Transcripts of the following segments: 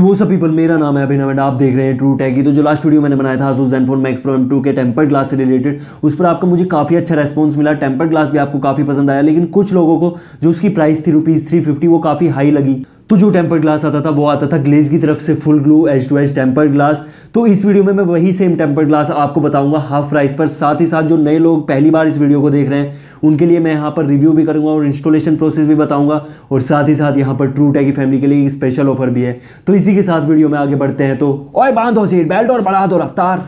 वो सब पीपल, मेरा नाम है अभिनव, आप देख रहे हैं ट्रू टैकी। तो जो लास्ट वीडियो मैंने बनाया था Asus ZenFone Max Pro M2 के टेम्पर्ड ग्लास से रिलेटेड, उस पर आपको मुझे काफ़ी अच्छा रेस्पॉन्स मिला, टेम्पर्ड ग्लास भी आपको काफ़ी पसंद आया। लेकिन कुछ लोगों को जो उसकी प्राइस थी ₹350 वो काफ़ी हाई लगी। तो जो टेम्पर्ड ग्लास आता था वो आता था ग्लेज की तरफ से, full glue edge to edge tempered glass. तो इस वीडियो में मैं वही सेम टेम्पर्ड ग्लास आपको बताऊंगा हाफ प्राइस पर। साथ ही साथ जो नए लोग पहली बार इस वीडियो को देख रहे हैं उनके लिए मैं यहाँ पर रिव्यू भी करूँगा और इंस्टॉलेशन प्रोसेस भी बताऊँगा, और साथ ही साथ यहाँ पर ट्रू टैकी फैमिली के लिए एक स्पेशल ऑफर भी है। तो इसी के साथ वीडियो में आगे बढ़ते हैं। तो ओए बांधो सीट बेल्ट और बढ़ा दो रफ्तार।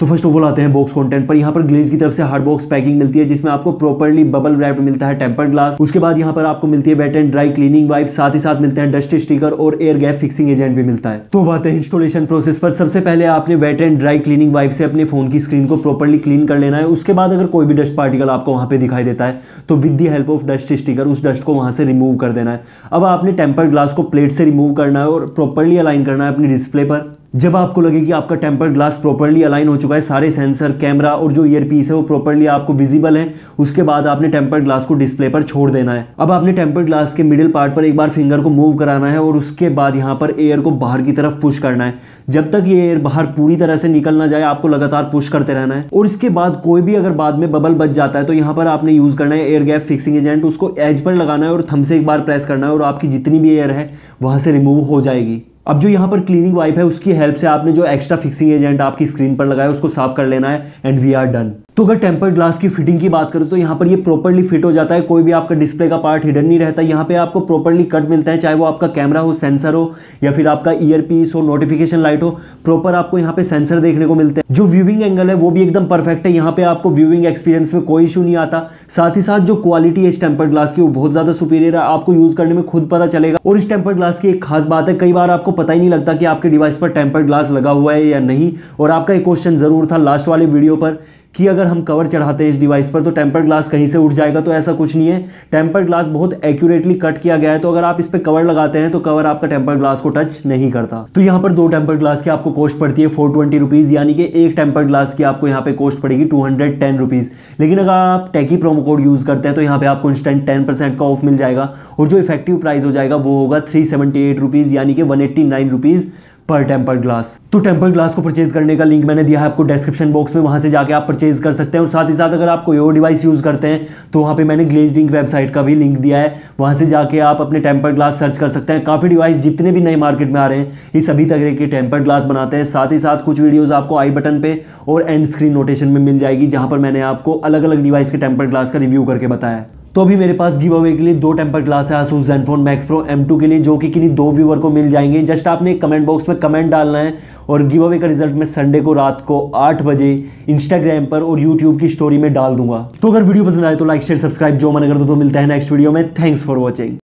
तो फर्स्ट ऑफ ऑल आते हैं बॉक्स कंटेंट पर। यहाँ पर ग्लेज की तरफ से हार्ड बॉक्स पैकिंग मिलती है जिसमें आपको प्रॉपर्ली बबल रैप्ड मिलता है टेम्पर्ड ग्लास। उसके बाद यहाँ पर आपको मिलती है wet and dry cleaning wipe, साथ ही साथ मिलते हैं डस्ट स्टिकर और एयर गैप फिक्सिंग एजेंट भी मिलता है। तो बात है इंस्टॉलेशन प्रोसेस पर। सबसे पहले आपने wet and dry cleaning wipe से अपने फोन की स्क्रीन को प्रॉपर्ली क्लीन कर लेना है। उसके बाद अगर कोई भी डस्ट पार्टिकल आपको वहाँ पे दिखाई देता है तो with the help of dust sticker उस डस्ट को वहाँ से रिमूव कर देना है। अब आपने टेम्पर्ड ग्लास को प्लेट से रिमूव करना है और प्रॉपर्ली अलाइन करना है अपनी डिस्प्ले पर। जब आपको लगे कि आपका टेम्पर्ड ग्लास प्रॉपर्ली अलाइन हो चुका है, सारे सेंसर, कैमरा और जो ईयरपीस है वो प्रॉपर्ली आपको विजिबल है, उसके बाद आपने टेम्पर्ड ग्लास को डिस्प्ले पर छोड़ देना है। अब आपने टेम्पर्ड ग्लास के मिडिल पार्ट पर एक बार फिंगर को मूव कराना है और उसके बाद यहाँ पर एयर को बाहर की तरफ पुश करना है। जब तक ये एयर बाहर पूरी तरह से निकल ना जाए आपको लगातार पुश करते रहना है। और इसके बाद कोई भी अगर बाद में बबल बच जाता है तो यहाँ पर आपने यूज़ करना है एयर गैप फिक्सिंग एजेंट, उसको एज पर लगाना है और थंब से एक बार प्रेस करना है और आपकी जितनी भी एयर है वहाँ से रिमूव हो जाएगी। अब जो यहाँ पर क्लीनिंग वाइप है उसकी हेल्प से आपने जो एक्स्ट्रा फिक्सिंग एजेंट आपकी स्क्रीन पर लगाया उसको साफ कर लेना है एंड वी आर डन। तो अगर टेम्पर्ड ग्लास की फिटिंग की बात करूँ तो यहाँ पर ये प्रॉपर्ली फिट हो जाता है, कोई भी आपका डिस्प्ले का पार्ट हिडन नहीं रहता। यहाँ पे आपको प्रॉपर्ली कट मिलता है, चाहे वो आपका कैमरा हो, सेंसर हो या फिर आपका ईयरपीस हो, नोटिफिकेशन लाइट हो, प्रॉपर आपको यहाँ पे सेंसर देखने को मिलते हैं। जो व्यूइंग एंगल है वो भी एकदम परफेक्ट है, यहाँ पे आपको व्यूइंग एक्सपीरियंस में कोई इशू नहीं आता। साथ ही साथ जो क्वालिटी है इस टेम्पर्ड ग्लास की वो बहुत ज़्यादा सुपीरियर है, आपको यूज़ करने में खुद पता चलेगा। और इस टेम्पर्ड ग्लास की एक खास बात है, कई बार आपको पता ही नहीं लगता कि आपके डिवाइस पर टेम्पर्ड ग्लास लगा हुआ है या नहीं। और आपका एक क्वेश्चन ज़रूर था लास्ट वाले वीडियो पर कि अगर हम कवर चढ़ाते हैं इस डिवाइस पर तो टेम्पर्ड ग्लास कहीं से उठ जाएगा, तो ऐसा कुछ नहीं है। टेम्पर्ड ग्लास बहुत एक्यूरेटली कट किया गया है, तो अगर आप इस पर कवर लगाते हैं तो कवर आपका टेम्पर्ड ग्लास को टच नहीं करता। तो यहाँ पर दो टेम्पर्ड ग्लास की आपको कॉस्ट पड़ती है ₹420, यानी कि एक टेम्पर्ड ग्लास की आपको यहाँ पे कॉस्ट पड़ेगी ₹210। लेकिन अगर आप टैकी प्रोमो कोड यूज़ करते हैं तो यहाँ पर आपको इंस्टेंट 10% का ऑफ मिल जाएगा और जो इफेक्टिव प्राइस हो जाएगा वो होगा ₹378, यानी कि ₹189 पर टेम्पर्ड ग्लास। तो टेम्पर्ड ग्लास को परचेज करने का लिंक मैंने दिया है आपको डिस्क्रिप्शन बॉक्स में, वहां से जाके आप परचेज कर सकते हैं। और साथ ही साथ अगर आप कोई और डिवाइस यूज़ करते हैं तो वहां पे मैंने ग्लेज डिंक वेबसाइट का भी लिंक दिया है, वहां से जाके आप अपने टेम्पर्ड ग्लास सर्च कर सकते हैं। काफ़ी डिवाइस जितने भी नए मार्केट में आ रहे हैं ये सभी तरह के टेम्पर्ड ग्लास बनाते हैं। साथ ही साथ कुछ वीडियोज़ आपको आई बटन पे और एंड स्क्रीन नोटेशन में मिल जाएगी, जहाँ पर मैंने आपको अलग अलग डिवाइस के टेम्पर्ड ग्लास का रिव्यू करके बताया। तो अभी मेरे पास गिव अवे के लिए दो टेम्पर्ड ग्लास है Asus ZenFone Max Pro M2 के लिए, जो कि किन्हीं दो व्यूवर को मिल जाएंगे। जस्ट आपने कमेंट बॉक्स में कमेंट डालना है और गिव अवे का रिजल्ट मैं संडे को रात को 8 बजे इंस्टाग्राम पर और यूट्यूब की स्टोरी में डाल दूंगा। तो अगर वीडियो पसंद आए तो लाइक, शेयर, सब्सक्राइब जो मन कर दो। तो मिलता है नेक्स्ट वीडियो में। Thanks for watching.